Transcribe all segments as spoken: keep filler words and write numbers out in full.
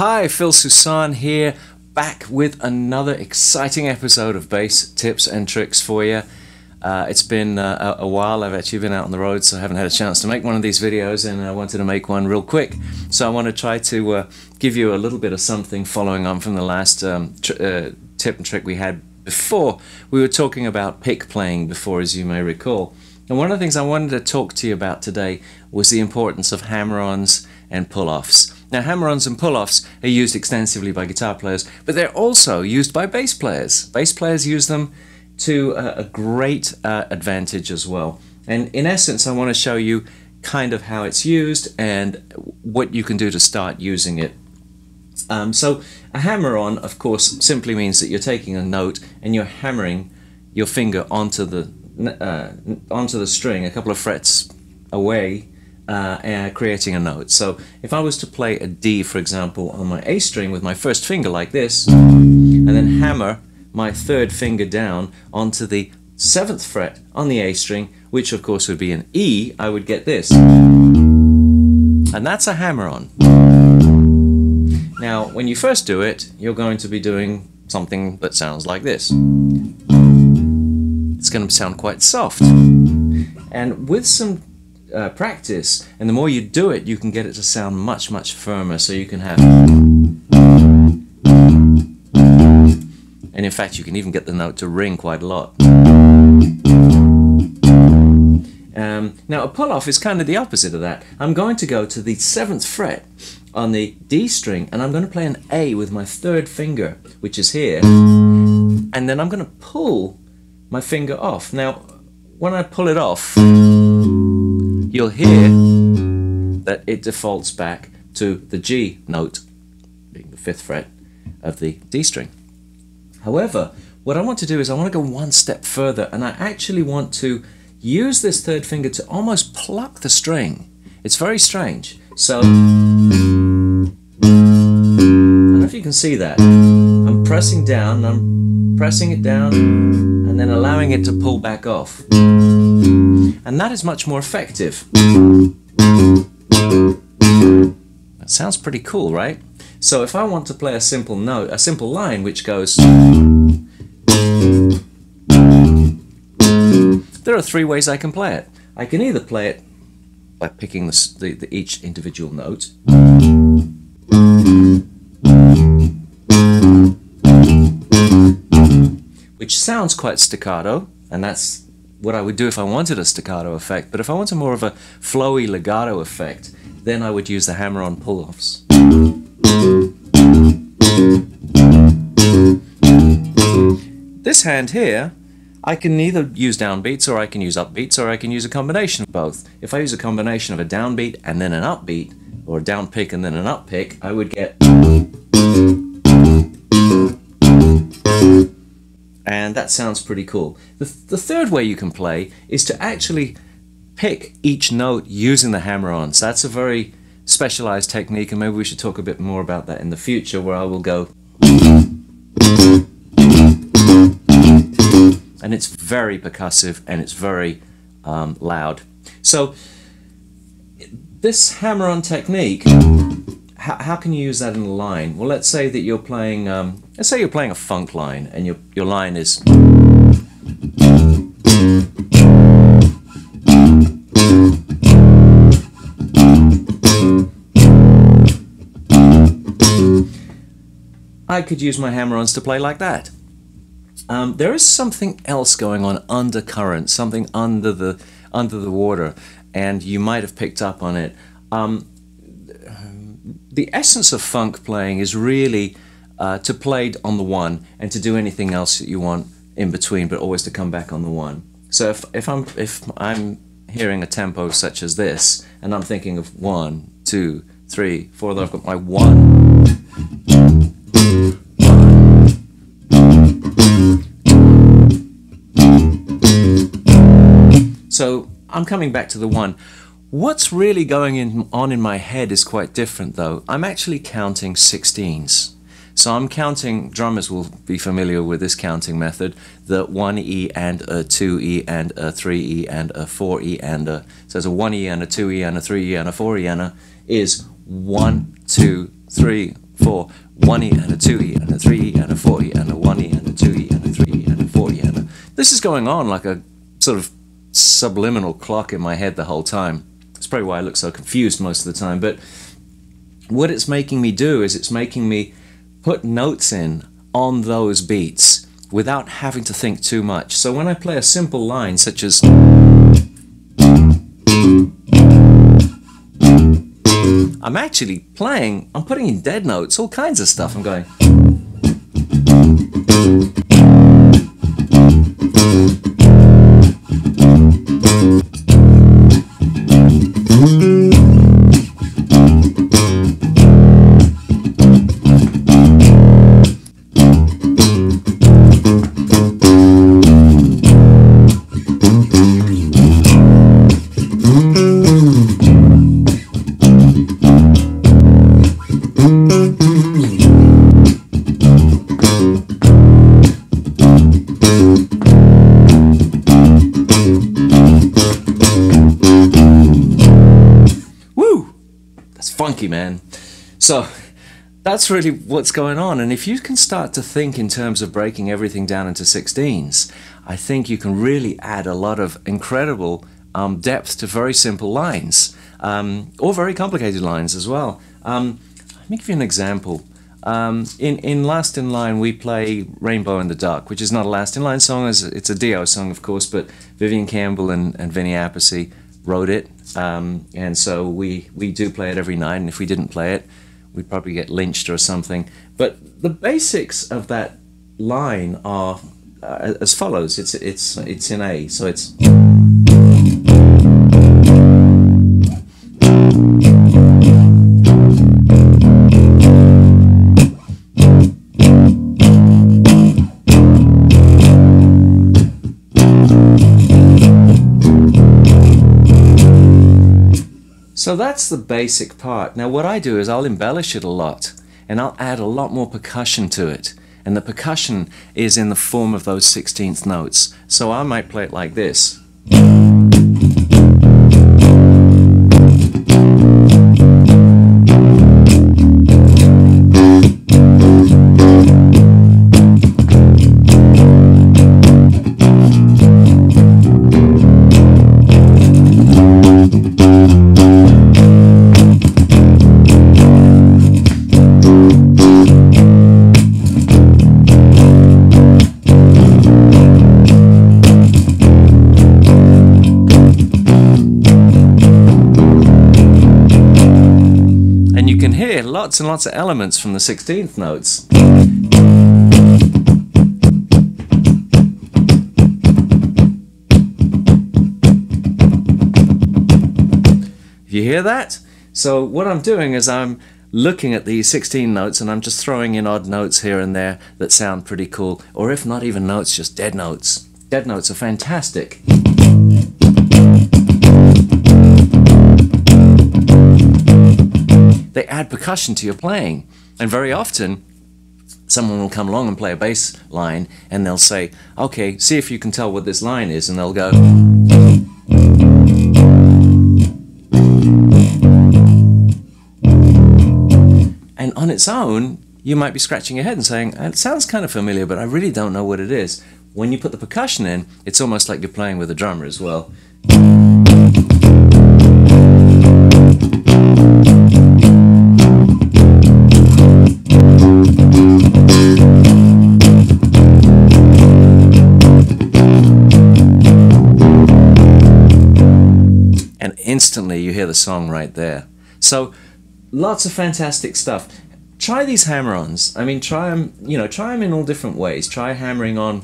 Hi, Phil Soussan here, back with another exciting episode of Bass Tips and Tricks for you. Uh, it's been uh, a while. I've actually been out on the road, so I haven't had a chance to make one of these videos, and I wanted to make one real quick. So I want to try to uh, give you a little bit of something following on from the last um, tr uh, tip and trick we had before. We were talking about pick playing before, as you may recall. And one of the things I wanted to talk to you about today was the importance of hammer-ons and pull-offs. Now, hammer-ons and pull-offs are used extensively by guitar players, but they're also used by bass players. Bass players use them to uh, a great uh, advantage as well. And in essence, I want to show you kind of how it's used and what you can do to start using it. Um, so a hammer-on, of course, simply means that you're taking a note and you're hammering your finger onto the, uh, onto the string a couple of frets away, Uh, and creating a note. So if I was to play a D, for example, on my A string with my first finger like this, and then hammer my third finger down onto the seventh fret on the A string, which of course would be an E, I would get this. And that's a hammer-on. Now, when you first do it, you're going to be doing something that sounds like this. It's going to sound quite soft. And with some Uh, practice, and the more you do it, you can get it to sound much, much firmer. So you can have, and in fact you can even get the note to ring quite a lot. Um, now a pull-off is kind of the opposite of that. I'm going to go to the seventh fret on the D string, and I'm going to play an A with my third finger, which is here, and then I'm going to pull my finger off. Now when I pull it off, you'll hear that it defaults back to the G note, being the fifth fret of the D string. However, what I want to do is I want to go one step further, and I actually want to use this third finger to almost pluck the string. It's very strange. So, I don't know if you can see that. I'm pressing down, I'm pressing it down, and then allowing it to pull back off. And that is much more effective. That sounds pretty cool, right? So if I want to play a simple note, a simple line which goes, there are three ways I can play it. I can either play it by picking the, the, the each individual note, which sounds quite staccato, and that's what I would do if I wanted a staccato effect. But if I wanted more of a flowy legato effect, then I would use the hammer-on pull-offs. This hand here, I can either use downbeats, or I can use upbeats, or I can use a combination of both. If I use a combination of a downbeat and then an upbeat, or a down pick and then an up pick, I would get, and that sounds pretty cool. The, th the third way you can play is to actually pick each note using the hammer-ons. That's a very specialized technique, and maybe we should talk a bit more about that in the future, where I will go. And it's very percussive, and it's very um, loud. So this hammer-on technique, how can you use that in a line? Well, let's say that you're playing, um, let's say you're playing a funk line, and your, your line is, I could use my hammer-ons to play like that. Um, there is something else going on undercurrent, something under the, under the water, and you might have picked up on it. Um, The essence of funk playing is really uh, to play on the one and to do anything else that you want in between, but always to come back on the one. So if, if, I'm, if I'm hearing a tempo such as this, and I'm thinking of one, two, three, four, then I've got my one, so I'm coming back to the one. What's really going in, on in my head is quite different though. I'm actually counting sixteens. So I'm counting, drummers will be familiar with this counting method, the one E and a two E and a three E and a four E and a, so there's a one E and a two E and a three E and a four E and a, is one, two, three, four, one E and a two E and a three E and a four E and a one E and a two E and a three E and a four E and a... This is going on like a sort of subliminal clock in my head the whole time. That's probably why I look so confused most of the time, but what it's making me do is it's making me put notes in on those beats without having to think too much. So when I play a simple line such as... I'm actually playing, I'm putting in dead notes, all kinds of stuff. I'm going... man. So that's really what's going on, and if you can start to think in terms of breaking everything down into sixteens, I think you can really add a lot of incredible um, depth to very simple lines, um, or very complicated lines as well. Um, let me give you an example. Um, in, in Last In Line we play Rainbow in the Dark, which is not a Last In Line song, it's a Dio song of course, but Vivian Campbell and, and Vinnie Apercy wrote it. Um, and so we, we do play it every night, and if we didn't play it, we'd probably get lynched or something. But the basics of that line are uh, as follows. It's, it's, it's in A, so it's... So that's the basic part. Now what I do is I'll embellish it a lot, and I'll add a lot more percussion to it. And the percussion is in the form of those sixteenth notes. So I might play it like this. Lots and lots of elements from the sixteenth notes. You hear that? So what I'm doing is I'm looking at these sixteen notes and I'm just throwing in odd notes here and there that sound pretty cool, or if not even notes, just dead notes. Dead notes are fantastic. They add percussion to your playing, and very often someone will come along and play a bass line and they'll say, okay, see if you can tell what this line is, and they'll go, and on its own you might be scratching your head and saying, it sounds kind of familiar but I really don't know what it is. When you put the percussion in, it's almost like you're playing with a drummer as well. Instantly you hear the song right there. So lots of fantastic stuff. Try these hammer-ons. I mean, try them, you know, try them in all different ways. Try hammering on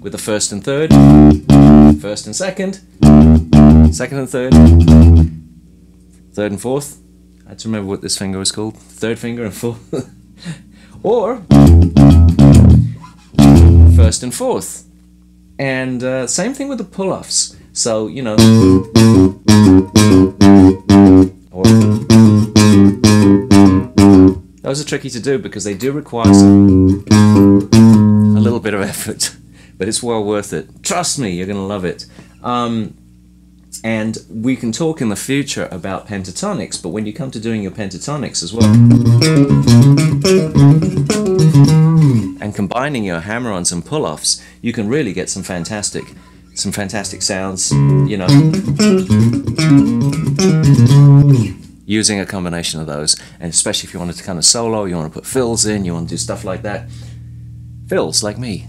with the first and third, first and second, second and third, third and fourth. I had to remember what this finger was called. Third finger and fourth. Or first and fourth. And uh, same thing with the pull-offs. So, you know, or, those are tricky to do because they do require some, a little bit of effort, but it's well worth it. Trust me, you're going to love it. Um, and we can talk in the future about pentatonics, but when you come to doing your pentatonics as well and combining your hammer-ons and pull-offs, you can really get some fantastic some fantastic sounds, you know, using a combination of those. And especially if you wanted to kind of solo, you want to put fills in, you want to do stuff like that, fills like me.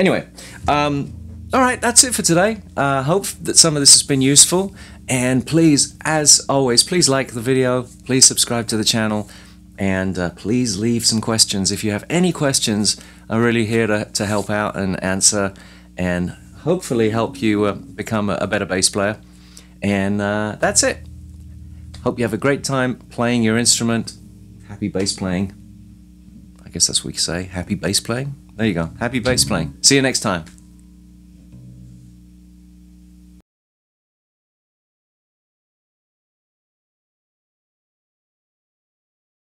Anyway, um, alright, that's it for today. I uh, hope that some of this has been useful, and please, as always, please like the video, please subscribe to the channel, and uh, please leave some questions. If you have any questions, I'm really here to, to help out and answer, and hopefully help you uh, become a, a better bass player. And uh, that's it. Hope you have a great time playing your instrument. Happy bass playing. I guess that's what we say, happy bass playing. There you go. Happy bass playing. See you next time.